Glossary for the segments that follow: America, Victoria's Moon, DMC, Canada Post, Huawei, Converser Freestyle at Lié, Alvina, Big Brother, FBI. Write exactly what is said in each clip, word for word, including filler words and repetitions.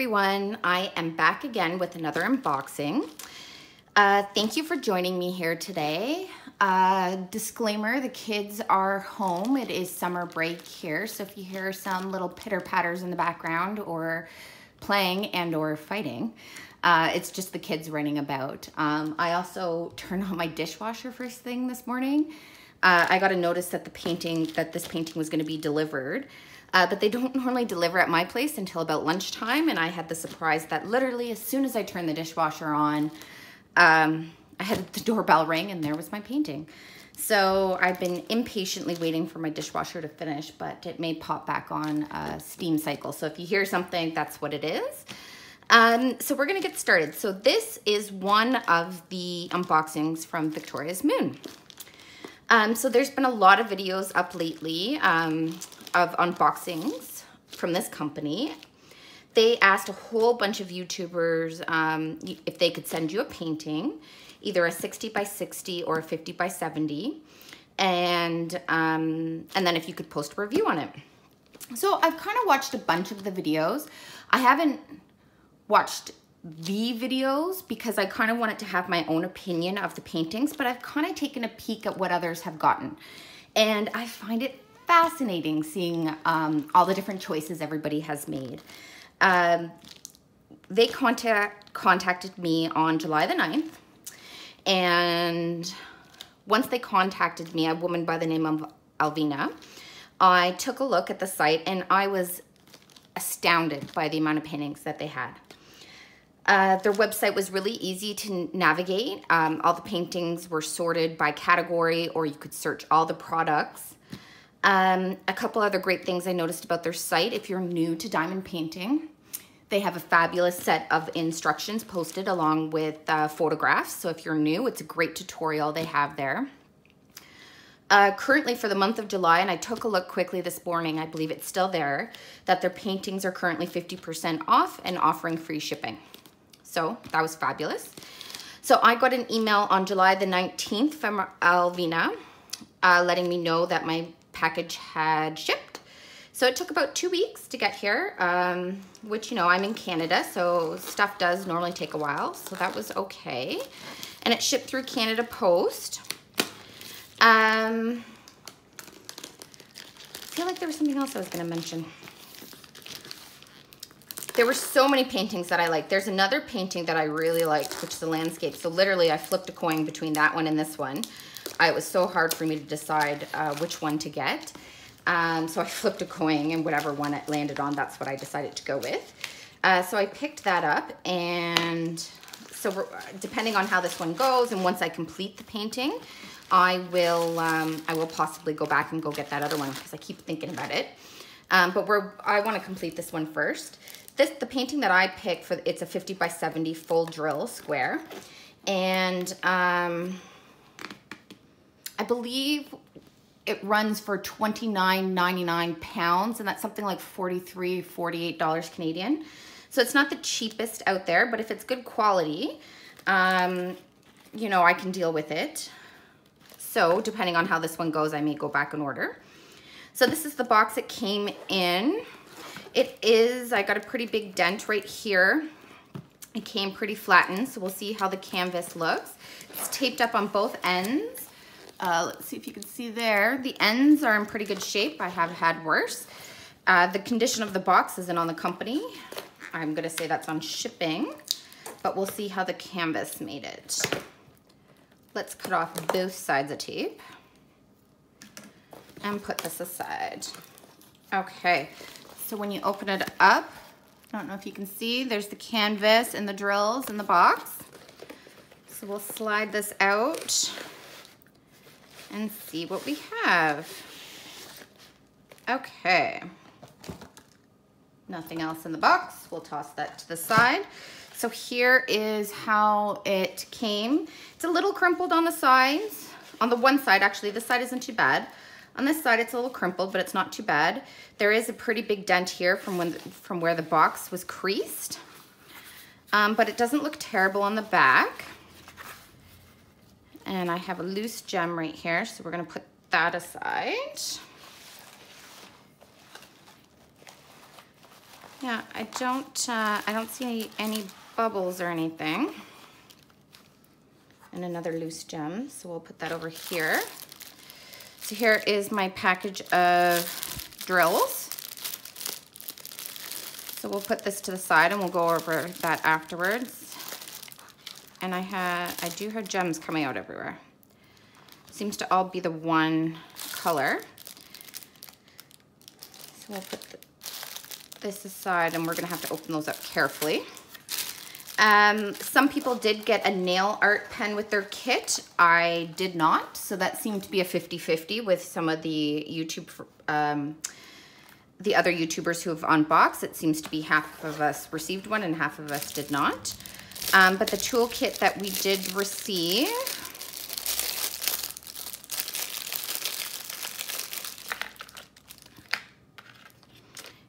everyone. I am back again with another unboxing. Uh, thank you for joining me here today. Uh, disclaimer, the kids are home. It is summer break here, so if you hear some little pitter-patters in the background or playing and or fighting, uh, it's just the kids running about. Um, I also turned on my dishwasher first thing this morning. Uh, I got a notice that the painting, that this painting was going to be delivered, uh, but they don't normally deliver at my place until about lunchtime, and I had the surprise that literally as soon as I turned the dishwasher on, um, I had the doorbell ring and there was my painting. So I've been impatiently waiting for my dishwasher to finish, but it may pop back on a steam cycle. So if you hear something, that's what it is. Um, so we're going to get started. So this is one of the unboxings from Victoria's Moon. Um, so there's been a lot of videos up lately um, of unboxings from this company. They asked a whole bunch of YouTubers um, if they could send you a painting, either a sixty by sixty or a fifty by seventy, and, um, and then if you could post a review on it. So I've kind of watched a bunch of the videos. I haven't watched the videos because I kind of wanted to have my own opinion of the paintings, but I've kind of taken a peek at what others have gotten. And I find it fascinating seeing um, all the different choices everybody has made. Um, they contact, contacted me on July the ninth, and once they contacted me, a woman by the name of Alvina, I took a look at the site and I was astounded by the amount of paintings that they had. Uh, their website was really easy to navigate. Um, all the paintings were sorted by category, or you could search all the products. Um, a couple other great things I noticed about their site, if you're new to diamond painting, they have a fabulous set of instructions posted along with uh, photographs. So if you're new, it's a great tutorial they have there. Uh, currently for the month of July, and I took a look quickly this morning, I believe it's still there, that their paintings are currently fifty percent off and offering free shipping. So that was fabulous. So I got an email on July the nineteenth from Alvina uh, letting me know that my package had shipped. So it took about two weeks to get here, um, which, you know, I'm in Canada, so stuff does normally take a while. So that was okay. And it shipped through Canada Post. Um, I feel like there was something else I was going to mention. There were so many paintings that I liked. There's another painting that I really liked, which is a landscape. So literally I flipped a coin between that one and this one. I, it was so hard for me to decide uh, which one to get. Um, so I flipped a coin, and whatever one it landed on, that's what I decided to go with. Uh, so I picked that up, and so we're, depending on how this one goes, and once I complete the painting, I will, um, I will possibly go back and go get that other one because I keep thinking about it. Um, but we're, I want to complete this one first. This, the painting that I picked, for it's a fifty by seventy full drill square, and um, I believe it runs for twenty-nine ninety-nine pounds, and that's something like forty-three, forty-eight dollars Canadian. So it's not the cheapest out there, but if it's good quality, um, you know, I can deal with it. So depending on how this one goes, I may go back and order. So this is the box it came in. It is, I got a pretty big dent right here. It came pretty flattened, so we'll see how the canvas looks. It's taped up on both ends. Uh, let's see if you can see there. The ends are in pretty good shape. I have had worse. Uh, the condition of the box isn't on the company. I'm gonna say that's on shipping, but we'll see how the canvas made it. Let's cut off both sides of tape and put this aside. Okay. So when you open it up, I don't know if you can see, there's the canvas and the drills in the box. So we'll slide this out and see what we have. Okay. Nothing else in the box. We'll toss that to the side. So here is how it came. It's a little crumpled on the sides. On the one side, actually, this side isn't too bad. On this side, it's a little crumpled, but it's not too bad. There is a pretty big dent here from when from where the box was creased, um, but it doesn't look terrible on the back. And I have a loose gem right here, so we're gonna put that aside. Yeah, I don't, uh, I don't see any, any bubbles or anything. And another loose gem, so we'll put that over here. So here is my package of drills. So we'll put this to the side and we'll go over that afterwards. And I have, I do have gems coming out everywhere. Seems to all be the one color. So we'll put the, this aside, and we're gonna have to open those up carefully. Um, some people did get a nail art pen with their kit. I did not, so that seemed to be a fifty fifty with some of the YouTube, um, the other YouTubers who have unboxed. It seems to be half of us received one and half of us did not. Um, but the toolkit that we did receive,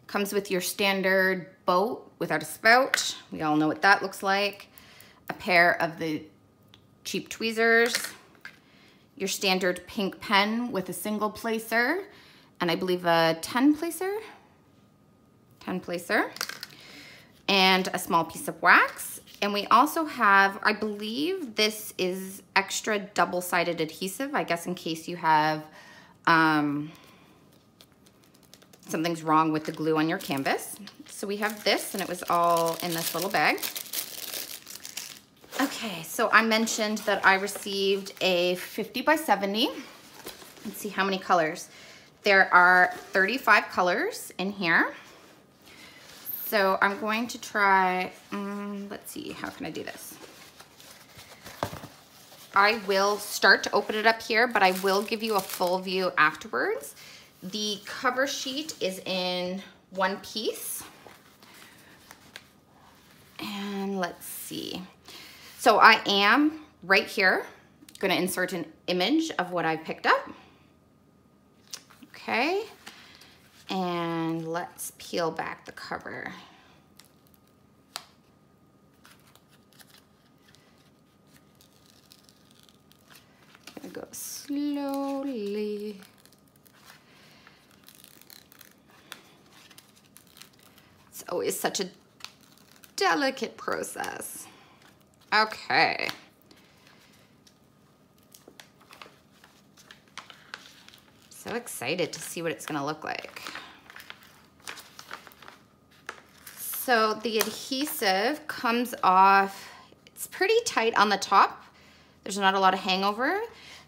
comes with your standard boat without a spout. We all know what that looks like. A pair of the cheap tweezers. Your standard pink pen with a single placer. And I believe a ten placer. ten placer. And a small piece of wax. And we also have, I believe this is extra double-sided adhesive. I guess in case you have... Um, something's wrong with the glue on your canvas. So we have this, and it was all in this little bag. Okay, so I mentioned that I received a fifty by seventy. Let's see how many colors. There are thirty-five colors in here. So I'm going to try, um, let's see, how can I do this? I will start to open it up here, but I will give you a full view afterwards. The cover sheet is in one piece. And let's see. So I am right here gonna insert an image of what I picked up. Okay, and let's peel back the cover. I'm gonna go slowly. Always such a delicate process. Okay. So excited to see what it's gonna look like. So the adhesive comes off, it's pretty tight on the top. There's not a lot of hangover.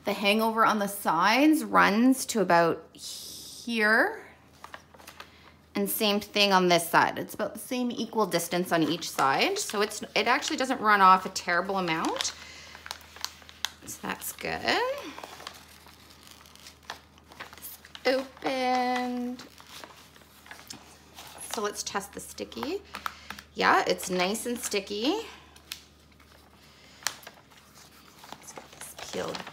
The hangover on the sides runs to about here. And same thing on this side. It's about the same equal distance on each side. So it's it actually doesn't run off a terrible amount. So that's good. This opened. So let's test the sticky. Yeah, it's nice and sticky. Let's get this peeled back.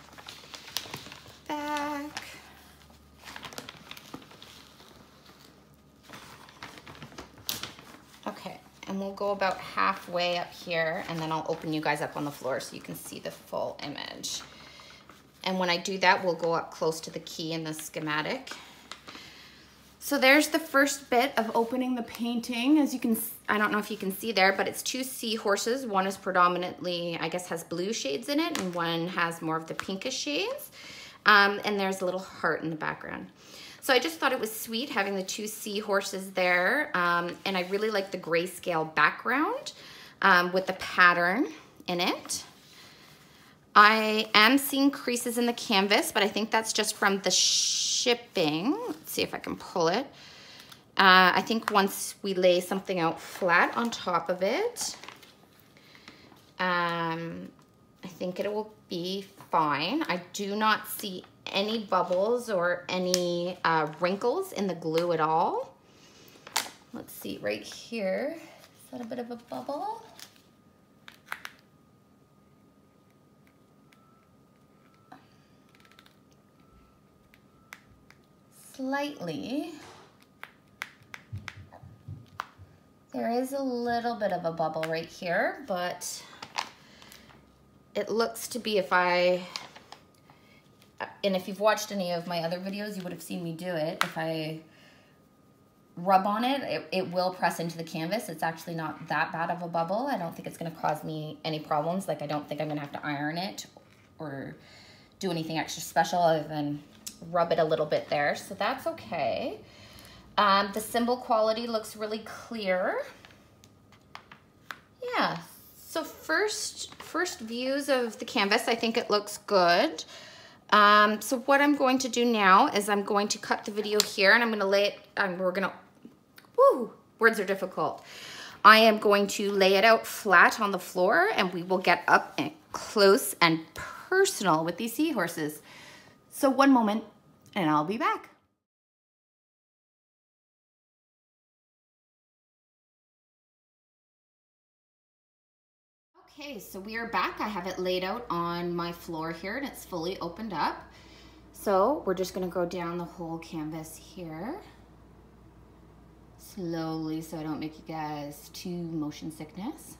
And we'll go about halfway up here, and then I'll open you guys up on the floor so you can see the full image. And when I do that, we'll go up close to the key in the schematic. So there's the first bit of opening the painting. As you can, I don't know if you can see there, but it's two seahorses. One is predominantly, I guess, has blue shades in it, and one has more of the pinkish shades. Um, and there's a little heart in the background. So I just thought it was sweet having the two seahorses there. Um, and I really like the grayscale background um, with the pattern in it. I am seeing creases in the canvas, but I think that's just from the shipping. Let's see if I can pull it. Uh, I think once we lay something out flat on top of it, um, I think it will be fine. I do not see any bubbles or any uh, wrinkles in the glue at all. Let's see right here. Is that a bit of a bubble? Slightly. There is a little bit of a bubble right here, but it looks to be if I and if you've watched any of my other videos, you would have seen me do it. If I rub on it, it, it will press into the canvas. It's actually not that bad of a bubble. I don't think it's gonna cause me any problems. Like, I don't think I'm gonna have to iron it or do anything extra special other than rub it a little bit there. So that's okay. Um, the symbol quality looks really clear. Yeah, so first, first views of the canvas, I think it looks good. Um, so what I'm going to do now is I'm going to cut the video here, and I'm gonna lay it, um, we're gonna, woo, words are difficult. I am going to lay it out flat on the floor, and we will get up and close and personal with these seahorses. So one moment, and I'll be back. Okay, so we are back. I have it laid out on my floor here, and it's fully opened up. So we're just gonna go down the whole canvas here slowly, so I don't make you guys too motion sickness.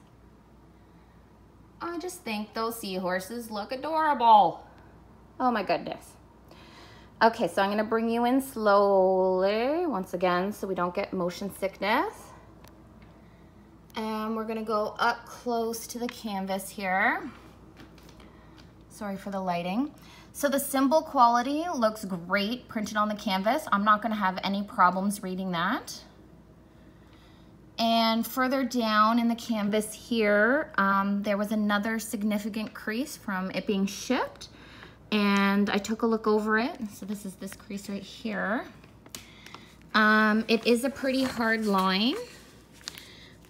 I just think those seahorses look adorable. Oh my goodness. Okay, so I'm gonna bring you in slowly once again so we don't get motion sickness. And we're gonna go up close to the canvas here. Sorry for the lighting. So the symbol quality looks great printed on the canvas. I'm not gonna have any problems reading that. And further down in the canvas here, um, there was another significant crease from it being shipped. And I took a look over it. So this is this crease right here. Um, it is a pretty hard line.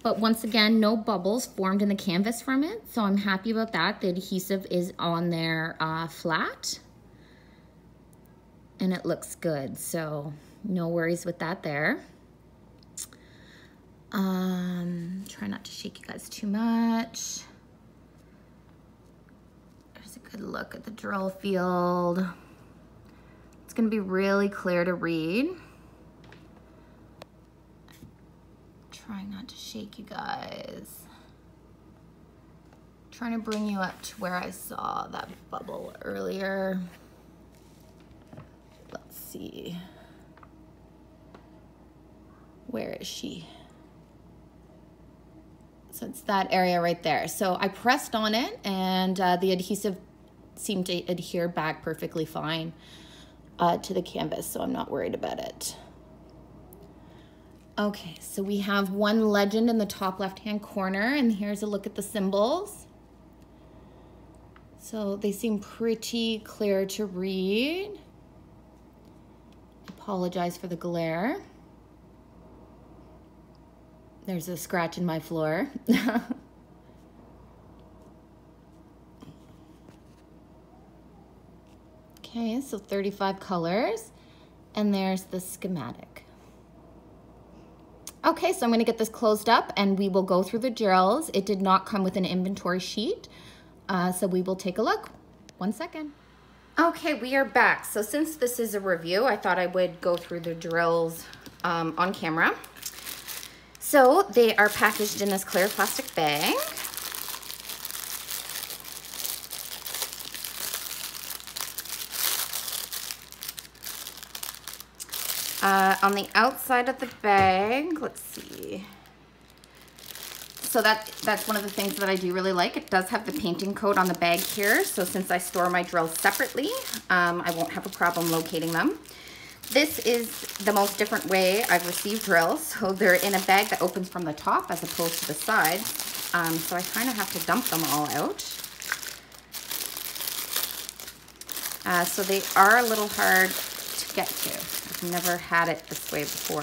But once again, no bubbles formed in the canvas from it. So I'm happy about that. The adhesive is on there uh, flat. And it looks good. So no worries with that there. Um, try not to shake you guys too much. There's a good look at the drill field. It's going to be really clear to read. Trying not to shake you guys. Trying to bring you up to where I saw that bubble earlier. Let's see. Where is she? So it's that area right there. So I pressed on it, and uh, the adhesive seemed to adhere back perfectly fine uh, to the canvas, so I'm not worried about it. Okay, so we have one legend in the top left-hand corner, and here's a look at the symbols. So they seem pretty clear to read. Apologize for the glare. There's a scratch in my floor. Okay, so thirty-five colors, and there's the schematic. Okay, so I'm gonna get this closed up, and we will go through the drills. It did not come with an inventory sheet, uh, so we will take a look. One second. Okay, we are back. So since this is a review, I thought I would go through the drills um, on camera. So they are packaged in this clear plastic bag. Uh, on the outside of the bag, let's see. So that, that's one of the things that I do really like. It does have the painting code on the bag here. So since I store my drills separately, um, I won't have a problem locating them. This is the most different way I've received drills. So they're in a bag that opens from the top as opposed to the side. Um, so I kind of have to dump them all out. Uh, so they are a little hard to get to. Never had it this way before.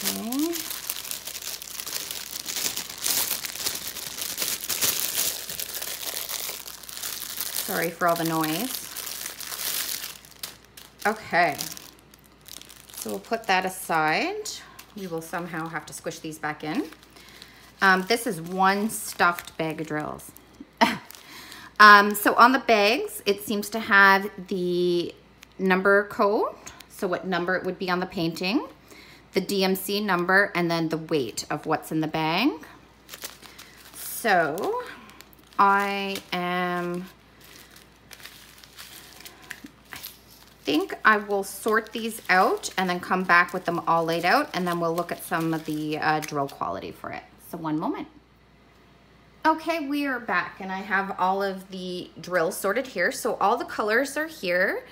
Okay. Sorry for all the noise. Okay, so we'll put that aside. We will somehow have to squish these back in. Um, this is one stuffed bag of drills. Um, so on the bags, it seems to have the number code, so what number it would be on the painting, the D M C number, and then the weight of what's in the bag. So I am, I think I will sort these out and then come back with them all laid out, and then we'll look at some of the uh, drill quality for it. So one moment. Okay, we are back, and I have all of the drills sorted here. So all the colors are here,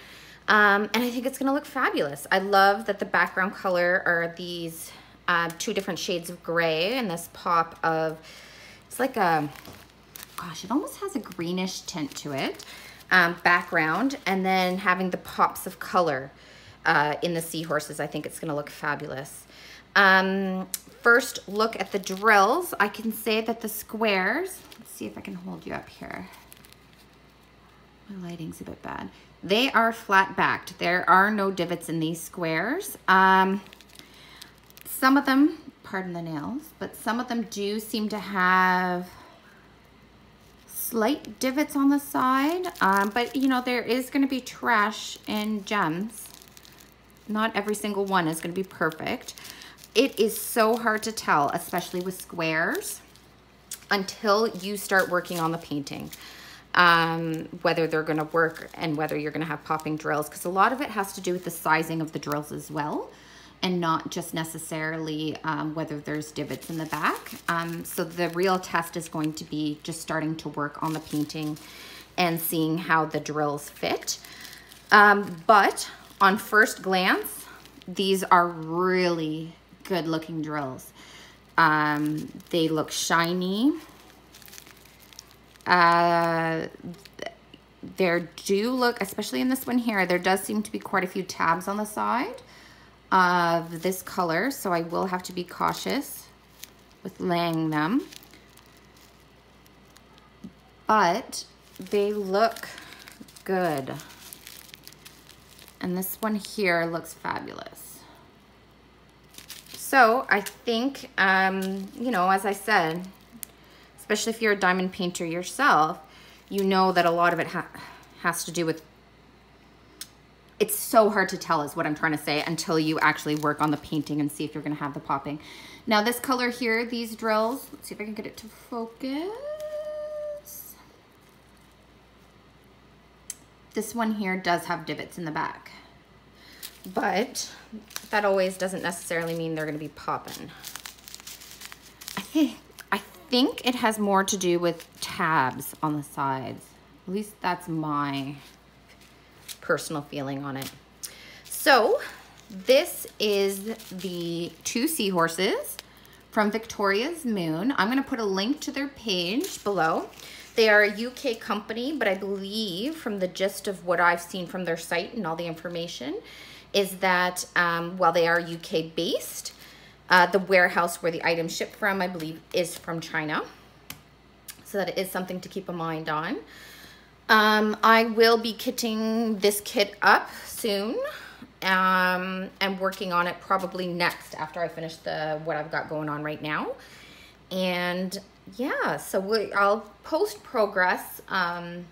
um, and I think it's gonna look fabulous. I love that the background color are these uh, two different shades of gray and this pop of, it's like a, gosh, it almost has a greenish tint to it, um, background, and then having the pops of color uh, in the seahorses. I think it's gonna look fabulous. Um, First look at the drills. I can say that the squares, let's see if I can hold you up here. My lighting's a bit bad. They are flat backed. There are no divots in these squares. Um, some of them, pardon the nails, but some of them do seem to have slight divots on the side. Um, but you know, there is gonna be trash and gems. Not every single one is gonna be perfect. It is so hard to tell, especially with squares, until you start working on the painting, um, whether they're gonna work and whether you're gonna have popping drills, because a lot of it has to do with the sizing of the drills as well, and not just necessarily um, whether there's divots in the back. Um, so the real test is going to be just starting to work on the painting and seeing how the drills fit. Um, but on first glance, these are really good looking drills. Um, they look shiny. Uh, there do look, especially in this one here, there does seem to be quite a few tabs on the side of this color, so I will have to be cautious with laying them. But they look good. And this one here looks fabulous. So I think, um, you know, as I said, especially if you're a diamond painter yourself, you know that a lot of it ha has to do with, it's so hard to tell is what I'm trying to say until you actually work on the painting and see if you're gonna have the popping. Now this color here, these drills, let's see if I can get it to focus. This one here does have divots in the back, but that always doesn't necessarily mean they're gonna be popping. I think, I think it has more to do with tabs on the sides. At least that's my personal feeling on it. So this is the two seahorses from Victoria's Moon. I'm gonna put a link to their page below. They are a U K company, but I believe from the gist of what I've seen from their site and all the information is that um, while they are U K based, uh, the warehouse where the items ship from, I believe, is from China. So that is something to keep a mind on. Um, I will be kitting this kit up soon, um, and working on it probably next after I finish the what I've got going on right now. And yeah, so we, I'll post progress um,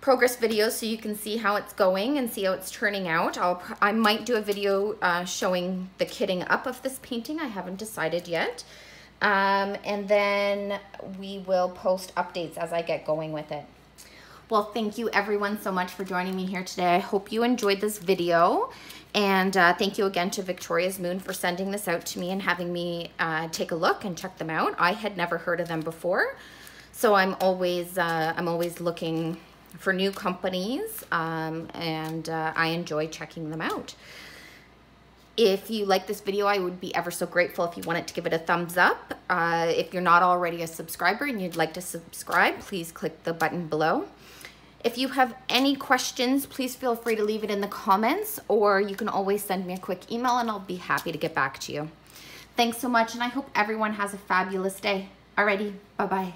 progress videos so you can see how it's going and see how it's turning out. I'll, I might do a video uh, showing the kitting up of this painting. I haven't decided yet. Um, and then we will post updates as I get going with it. Well, thank you everyone so much for joining me here today. I hope you enjoyed this video. And uh, thank you again to Victoria's Moon for sending this out to me and having me uh, take a look and check them out. I had never heard of them before. So I'm always, uh, I'm always looking for new companies, um, and uh, I enjoy checking them out. If you like this video, I would be ever so grateful if you wanted to give it a thumbs up. Uh, if you're not already a subscriber and you'd like to subscribe, please click the button below. If you have any questions, please feel free to leave it in the comments, or you can always send me a quick email and I'll be happy to get back to you. Thanks so much, and I hope everyone has a fabulous day. Alrighty, bye-bye.